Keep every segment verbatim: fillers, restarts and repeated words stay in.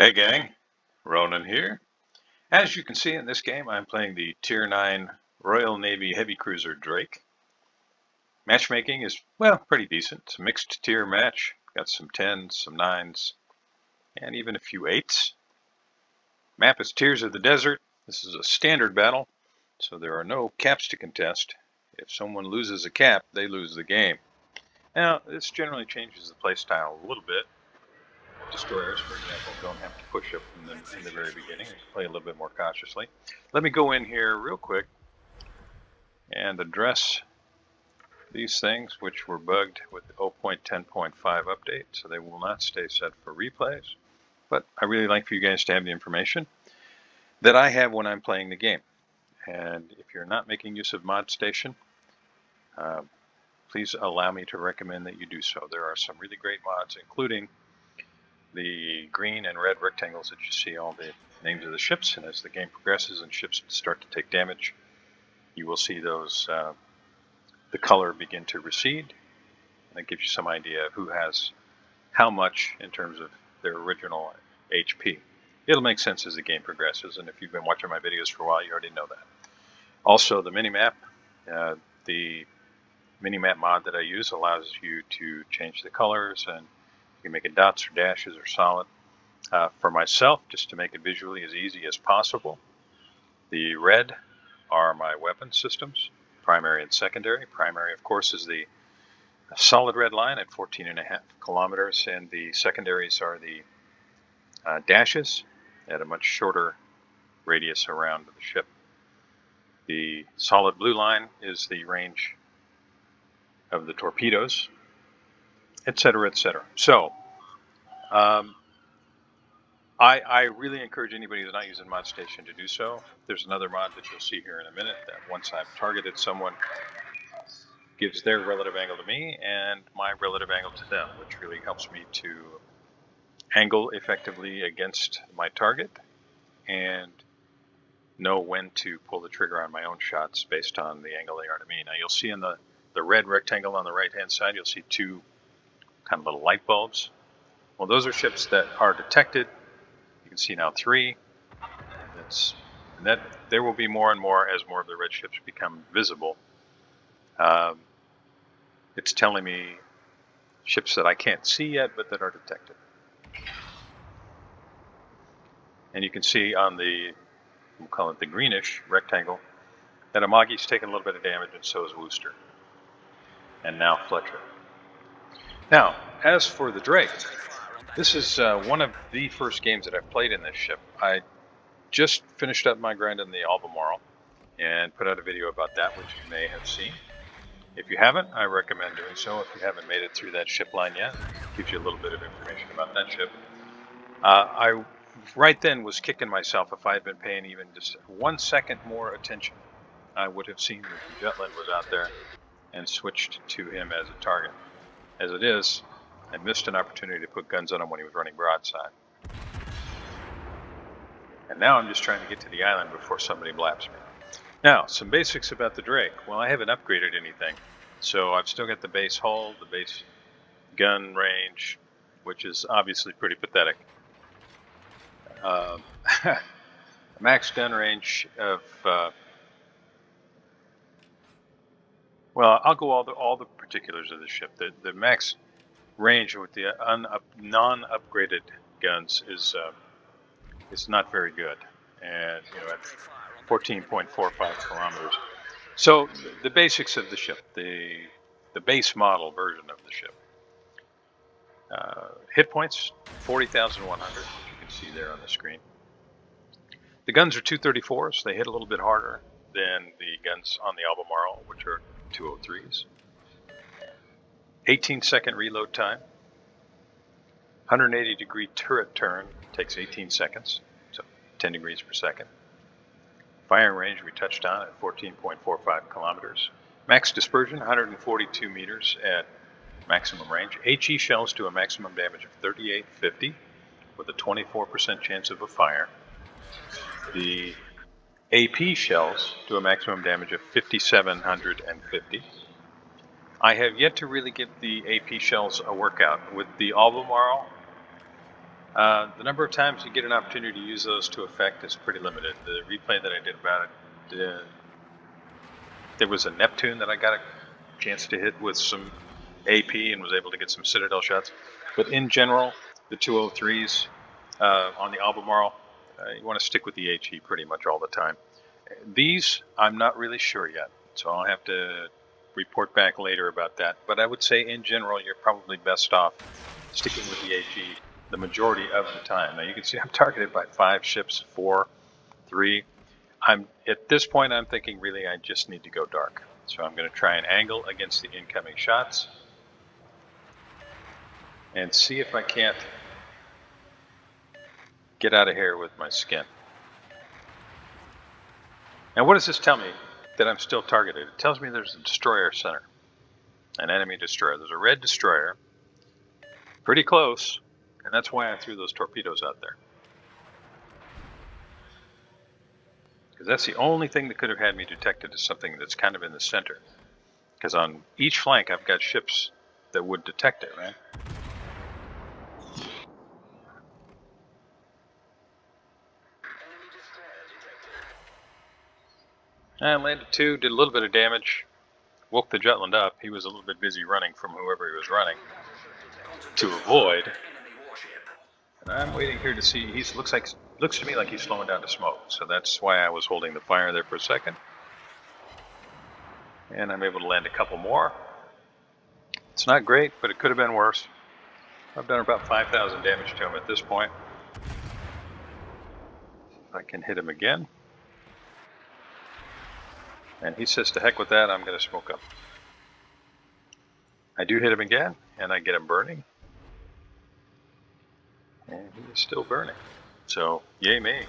Hey gang, Ronan here. As you can see in this game, I'm playing the Tier nine Royal Navy Heavy Cruiser Drake. Matchmaking is, well, pretty decent. It's a mixed tier match. Got some tens, some nines, and even a few eights. Map is Tears of the Desert. This is a standard battle, so there are no caps to contest. If someone loses a cap, they lose the game. Now, this generally changes the playstyle a little bit. Destroyers, for example, don't have to push up in the, in the very beginning. You can play a little bit more cautiously. Let me go in here real quick and address these things which were bugged with the zero point ten point five update, so they will not stay set for replays. But I really like for you guys to have the information that I have when I'm playing the game. And if you're not making use of Mod Station, uh, please allow me to recommend that you do so. There are some really great mods, including the green and red rectangles that you see all the names of the ships, and as the game progresses and ships start to take damage, you will see those uh, the color begin to recede, and that gives you some idea of who has how much in terms of their original H P. It'll make sense as the game progresses, and if you've been watching my videos for a while, you already know that. Also, the minimap, uh, the minimap mod that I use allows you to change the colors, and you can make it dots or dashes or solid. Uh, for myself, just to make it visually as easy as possible, the red are my weapon systems, primary and secondary. Primary, of course, is the solid red line at fourteen and a half kilometers, and the secondaries are the uh, dashes at a much shorter radius around the ship. The solid blue line is the range of the torpedoes, etc., et cetera. So, um, I, I really encourage anybody who's not using Mod Station to do so. There's another mod that you'll see here in a minute that once I've targeted someone, gives their relative angle to me and my relative angle to them, which really helps me to angle effectively against my target and know when to pull the trigger on my own shots based on the angle they are to me. Now, you'll see in the, the red rectangle on the right-hand side, you'll see two kind of little light bulbs. Well, those are ships that are detected. You can see now three. That's, and that there will be more and more as more of the red ships become visible. Um, it's telling me ships that I can't see yet, but that are detected. And you can see on the, we'll call it the greenish rectangle, that Amagi's taken a little bit of damage, and so is Worcester. And now Fletcher. Now, as for the Drake, this is uh, one of the first games that I've played in this ship. I just finished up my grind on the Albemarle and put out a video about that, which you may have seen. If you haven't, I recommend doing so. If you haven't made it through that ship line yet, it gives you a little bit of information about that ship. Uh, I right then was kicking myself. If I had been paying even just one second more attention, I would have seen that Jutland was out there and switched to him as a target. As it is, I missed an opportunity to put guns on him when he was running broadside. And now I'm just trying to get to the island before somebody blaps me. Now, some basics about the Drake. Well, I haven't upgraded anything, so I've still got the base hull, the base gun range, which is obviously pretty pathetic. Uh, a max gun range of... Uh, Well, I'll go all the all the particulars of the ship. The the max range with the non-upgraded guns is uh, is not very good, and you know, at fourteen point four five kilometers. So the basics of the ship, the the base model version of the ship. Uh, hit points forty thousand one hundred, which you can see there on the screen. The guns are two thirty-fours. They hit a little bit harder than the guns on the Albemarle, which are two oh threes. eighteen second reload time. one hundred eighty degree turret turn takes eighteen seconds, so ten degrees per second. Firing range we touched on at fourteen point four five kilometers. Max dispersion one hundred forty-two meters at maximum range. H E shells do a maximum damage of thirty-eight fifty with a twenty-four percent chance of a fire. The A P shells do a maximum damage of fifty-seven fifty. I have yet to really give the A P shells a workout. With the Albemarle, Uh, the number of times you get an opportunity to use those to effect is pretty limited. The replay that I did about it, uh, there was a Neptune that I got a chance to hit with some A P and was able to get some Citadel shots. But in general, the two oh threes uh, on the Albemarle, uh, you want to stick with the H E pretty much all the time. These, I'm not really sure yet, so I'll have to report back later about that. But I would say in general, you're probably best off sticking with the H E the majority of the time. Now you can see I'm targeted by five ships, four, three. I'm, at this point, I'm thinking really I just need to go dark. So I'm going to try and angle against the incoming shots and see if I can't get out of here with my skin. Now what does this tell me that I'm still targeted? It tells me there's a destroyer center, an enemy destroyer. There's a red destroyer, pretty close, and that's why I threw those torpedoes out there. Because that's the only thing that could have had me detected as something that's kind of in the center. Because on each flank I've got ships that would detect it, right? I landed two, did a little bit of damage, woke the Jutland up. He was a little bit busy running from whoever he was running to avoid. And I'm waiting here to see. He looks like looks to me like he's slowing down to smoke, so that's why I was holding the fire there for a second. And I'm able to land a couple more. It's not great, but it could have been worse. I've done about five thousand damage to him at this point. If I can hit him again. And he says, to heck with that, I'm going to smoke up. I do hit him again, and I get him burning. And he is still burning. So, yay me.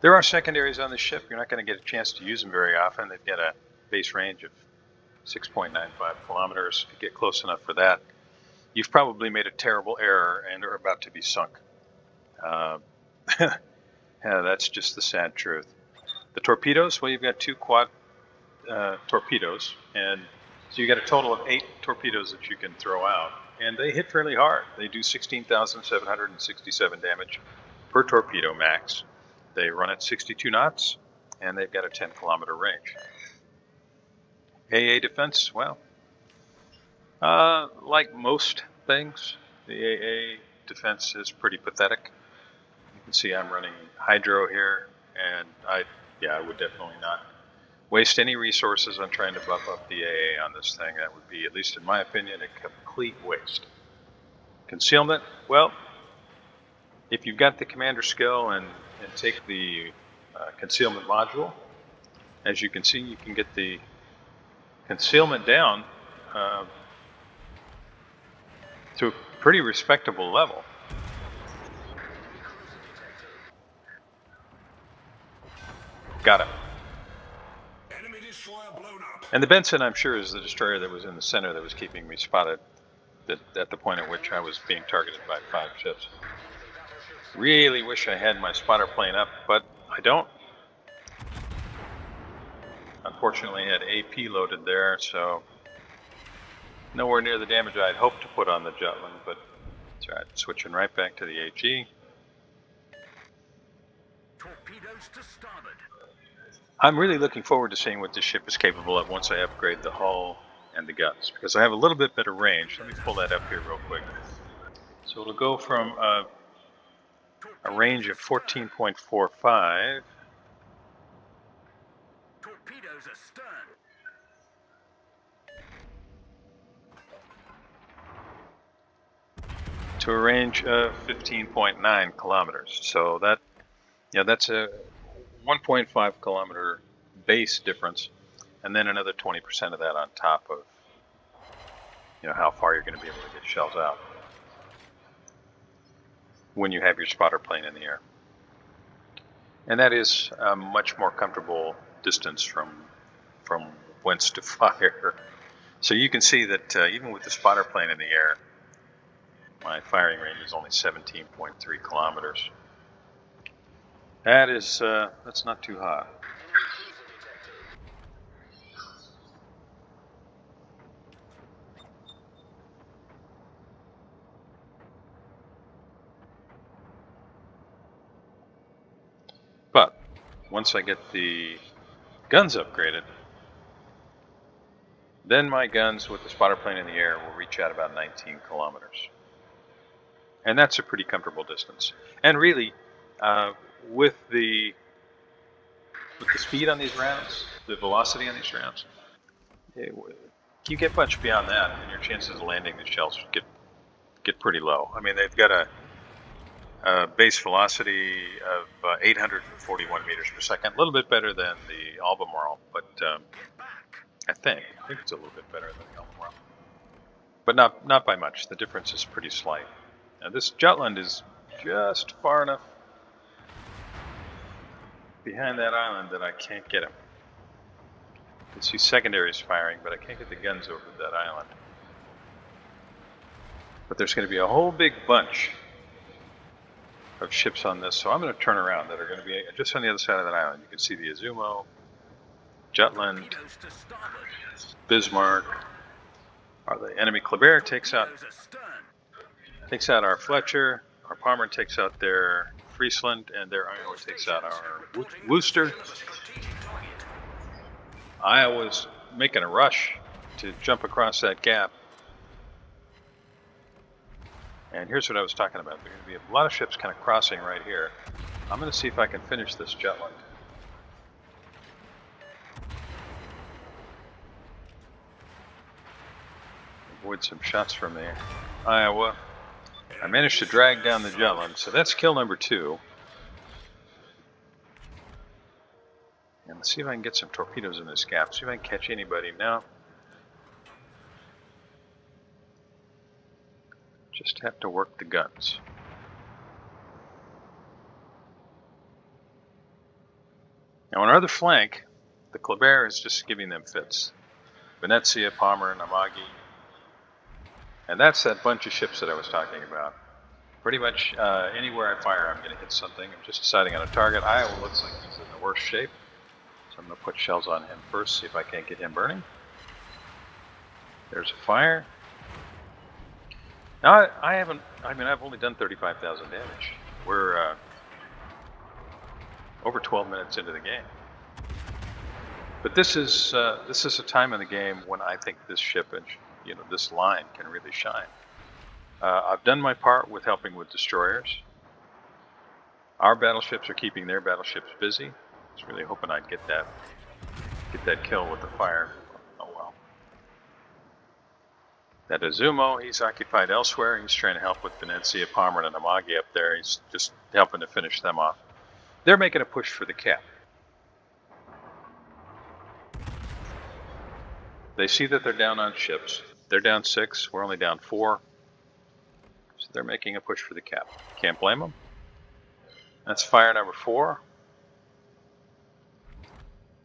There are secondaries on this ship. You're not going to get a chance to use them very often. They've got a base range of six point nine five kilometers. If you get close enough for that, you've probably made a terrible error and are about to be sunk. Uh, yeah, that's just the sad truth. The torpedoes, well, you've got two quad Uh, torpedoes, and so you got a total of eight torpedoes that you can throw out, and they hit fairly hard. They do sixteen thousand seven hundred sixty-seven damage per torpedo max. They run at sixty-two knots, and they've got a ten kilometer range. A A defense, well, uh, like most things, the A A defense is pretty pathetic. You can see I'm running hydro here, and I, yeah, I would definitely not waste any resources on trying to buff up the A A on this thing. That would be, at least in my opinion, a complete waste. Concealment, well, if you've got the commander skill and, and take the uh, concealment module, as you can see, you can get the concealment down uh, to a pretty respectable level. Got it. And the Benson, I'm sure, is the destroyer that was in the center that was keeping me spotted that, at the point at which I was being targeted by five ships. Really wish I had my spotter plane up, but I don't. Unfortunately, I had A P loaded there, so nowhere near the damage I'd hoped to put on the Jutland, but it's all right. Switching right back to the H E. Torpedoes to starboard. I'm really looking forward to seeing what this ship is capable of once I upgrade the hull and the guns, because I have a little bit better range. Let me pull that up here real quick. So it'll go from a, a range of fourteen point four five torpedoes astern. To a range of fifteen point nine kilometers. So that, yeah, that's a one point five kilometer base difference, and then another twenty percent of that on top of, you know, how far you're going to be able to get shells out when you have your spotter plane in the air. And that is a much more comfortable distance from from whence to fire. So you can see that uh, even with the spotter plane in the air, my firing range is only seventeen point three kilometers. That is, uh, that's not too hot. once I get the guns upgraded, then my guns with the spotter plane in the air will reach out about nineteen kilometers. And that's a pretty comfortable distance. And really, uh, with the with the speed on these rounds, the velocity on these rounds, it, you get much beyond that, and your chances of landing the shells get get pretty low. I mean, they've got a, a base velocity of uh, eight hundred forty-one meters per second, a little bit better than the Albemarle, but um, I think I think it's a little bit better than the Albemarle, but not not by much. The difference is pretty slight. Now this Jutland is just far enough behind that island that I can't get him. I can see secondaries firing, but I can't get the guns over that island. But there's going to be a whole big bunch of ships on this, so I'm going to turn around that are going to be just on the other side of that island. You can see the Izumo, Jutland, Bismarck. Our, the enemy Clavera takes out takes out our Fletcher, our Palmer takes out their Friesland, and their Iowa takes out our Wo Worcester. Iowa's making a rush to jump across that gap. And here's what I was talking about. There's going to be a lot of ships kind of crossing right here. I'm going to see if I can finish this Jutland. Avoid some shots from the Iowa. I managed to drag down the Jutland, so that's kill number two. And let's see if I can get some torpedoes in this gap. See if I can catch anybody now. Just have to work the guns. Now on our other flank, the Kleber is just giving them fits. Venezia, Pommern, and Amagi. And that's that bunch of ships that I was talking about. Pretty much uh, anywhere I fire, I'm going to hit something. I'm just deciding on a target. Iowa looks like he's in the worst shape. So I'm going to put shells on him first, see if I can't get him burning. There's a fire. Now, I, I haven't, I mean, I've only done thirty-five thousand damage. We're uh, over twelve minutes into the game. But this is, uh, this is a time in the game when I think this ship and, you know, this line can really shine. Uh, I've done my part with helping with destroyers. Our battleships are keeping their battleships busy. I was really hoping I'd get that, get that kill with the fire. Oh well. That Izumo, he's occupied elsewhere. He's trying to help with Venezia, Pommern, and Amagi up there. He's just helping to finish them off. They're making a push for the cap. They see that they're down on ships. They're down six. We're only down four. So they're making a push for the cap. Can't blame them. That's fire number four.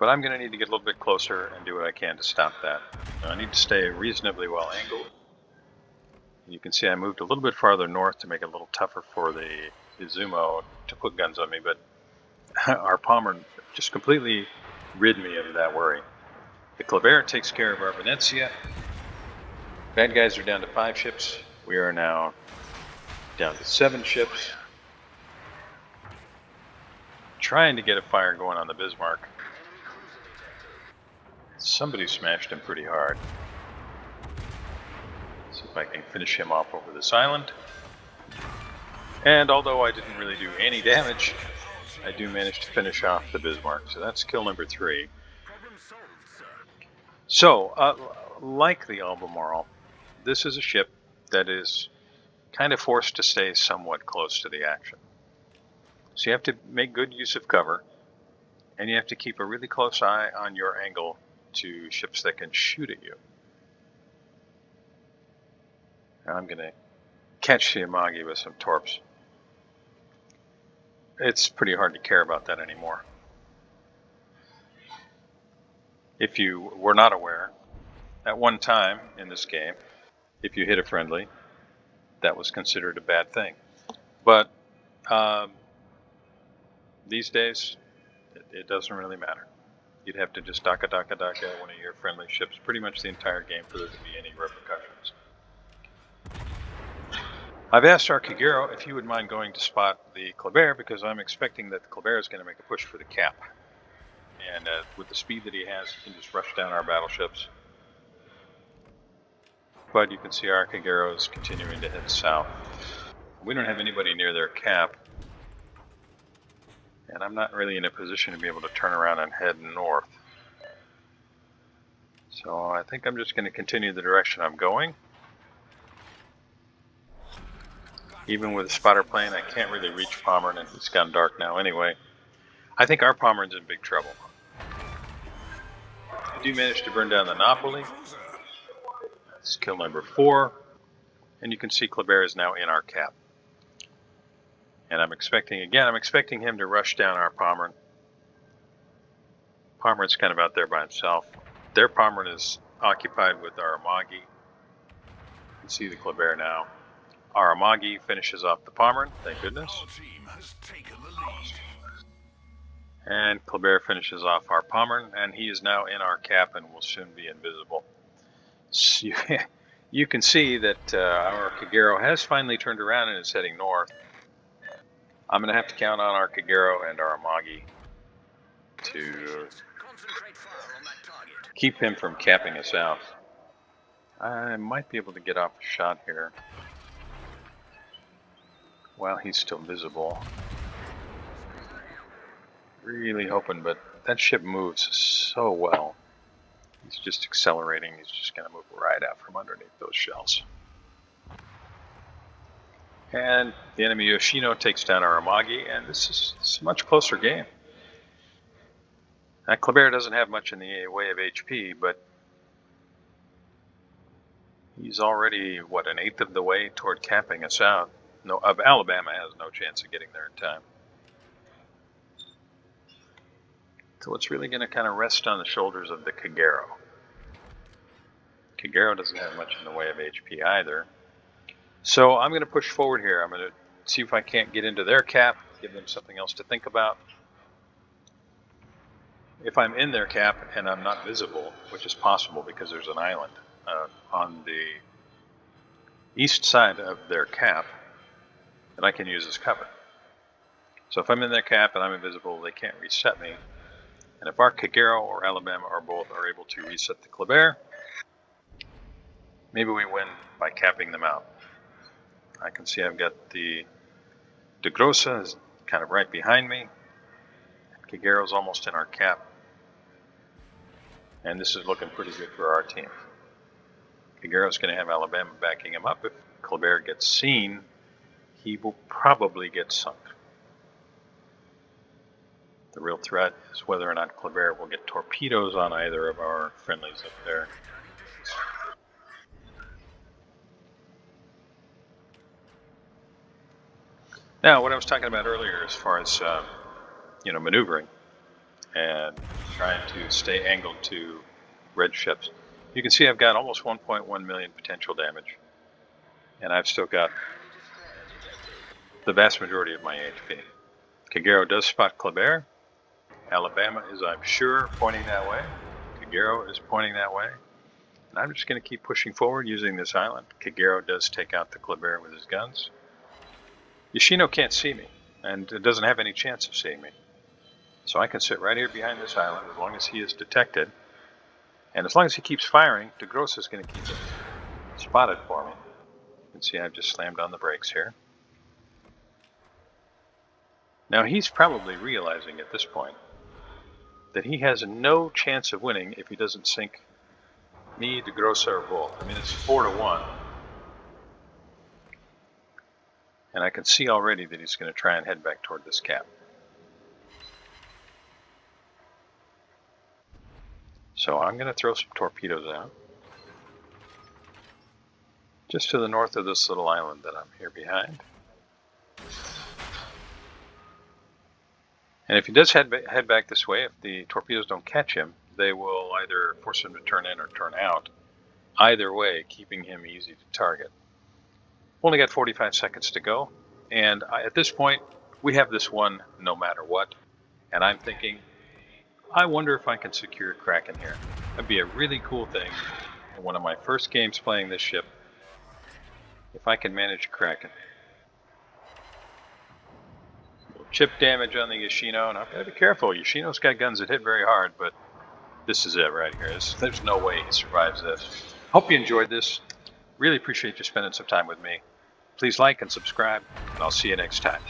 But I'm going to need to get a little bit closer and do what I can to stop that. Now I need to stay reasonably well angled. You can see I moved a little bit farther north to make it a little tougher for the Izumo to put guns on me, but our Pommern just completely rid me of that worry. The Clavera takes care of our Venezia. Bad guys are down to five ships. We are now down to seven ships. Trying to get a fire going on the Bismarck. Somebody smashed him pretty hard. Let's see if I can finish him off over this island. And although I didn't really do any damage, I do manage to finish off the Bismarck. So that's kill number three. So, uh, like the Albemarle, this is a ship that is kind of forced to stay somewhat close to the action. So you have to make good use of cover, and you have to keep a really close eye on your angle to ships that can shoot at you. Now I'm going to catch the Amagi with some torps. It's pretty hard to care about that anymore. If you were not aware, at one time in this game, if you hit a friendly, that was considered a bad thing. But um, these days, it, it doesn't really matter. You'd have to just daka daka daka one of your friendly ships pretty much the entire game for there to be any repercussions. I've asked our Kagero if you would mind going to spot the Clavera, because I'm expecting that the Clavera is going to make a push for the cap. And uh, with the speed that he has, he can just rush down our battleships. But you can see our Kagero is continuing to head south. We don't have anybody near their cap. And I'm not really in a position to be able to turn around and head north. So I think I'm just going to continue the direction I'm going. Even with a spotter plane, I can't really reach Pommern, and it's gotten dark now anyway. I think our Pommern's in big trouble. I do manage to burn down the Napoli. It's kill number four, and you can see Kleber is now in our cap. And I'm expecting, again, I'm expecting him to rush down our Pommern. Pommern's kind of out there by himself. Their Pommern is occupied with our Amagi. You can see the Kleber now. Our Amagi finishes off the Pommern, thank goodness. Our team has taken the lead. And Colbert finishes off our Pommern, and he is now in our cap and will soon be invisible. So you, you can see that uh, our Kagero has finally turned around and is heading north. I'm going to have to count on our Kagero and our Amagi to keep him from capping us out. I might be able to get off a shot here while he's still visible. Really hoping, but that ship moves so well. He's just accelerating. He's just going to move right out from underneath those shells. And the enemy Yoshino takes down our Amagi, and this is, this is a much closer game. Now, Clavera doesn't have much in the way of H P, but he's already, what, an eighth of the way toward capping us out. No, uh, Alabama has no chance of getting there in time. So it's really going to kind of rest on the shoulders of the Kagero. Kagero doesn't have much in the way of H P either. So I'm going to push forward here. I'm going to see if I can't get into their cap, give them something else to think about. If I'm in their cap and I'm not visible, which is possible because there's an island uh, on the east side of their cap, and I can use as cover. So if I'm in their cap and I'm invisible, they can't reset me. And if our Kagero or Alabama or both are able to reset the Kleber, maybe we win by capping them out. I can see I've got the DeGrosa is kind of right behind me. Kagero's almost in our cap. And this is looking pretty good for our team. Kagero's going to have Alabama backing him up. If Kleber gets seen, he will probably get sunk. The real threat is whether or not Clavera will get torpedoes on either of our friendlies up there. Now, what I was talking about earlier as far as, um, you know, maneuvering and trying to stay angled to red ships. You can see I've got almost one point one million potential damage, and I've still got the vast majority of my H P. Kagero does spot Kleber. Alabama is, I'm sure, pointing that way. Kagero is pointing that way. And I'm just going to keep pushing forward using this island. Kagero does take out the Kleber with his guns. Yoshino can't see me, and doesn't have any chance of seeing me. So I can sit right here behind this island as long as he is detected. And as long as he keeps firing, DeGrosa is going to keep it spotted for me. You can see I've just slammed on the brakes here. Now he's probably realizing at this point that he has no chance of winning if he doesn't sink me, DeGrosa, or Volt. I mean, it's four to one. And I can see already that he's going to try and head back toward this cap. So I'm going to throw some torpedoes out just to the north of this little island that I'm here behind. And if he does head, ba head back this way, if the torpedoes don't catch him, they will either force him to turn in or turn out. Either way, keeping him easy to target. Only got forty-five seconds to go. And I, at this point, we have this one no matter what. And I'm thinking, I wonder if I can secure Kraken here. That'd be a really cool thing. In one of my first games playing this ship, if I can manage Kraken. Chip damage on the Yoshino, and I've got to be careful. Yoshino's got guns that hit very hard, but this is it right here. This, there's no way he survives this. Hope you enjoyed this. Really appreciate you spending some time with me. Please like and subscribe, and I'll see you next time.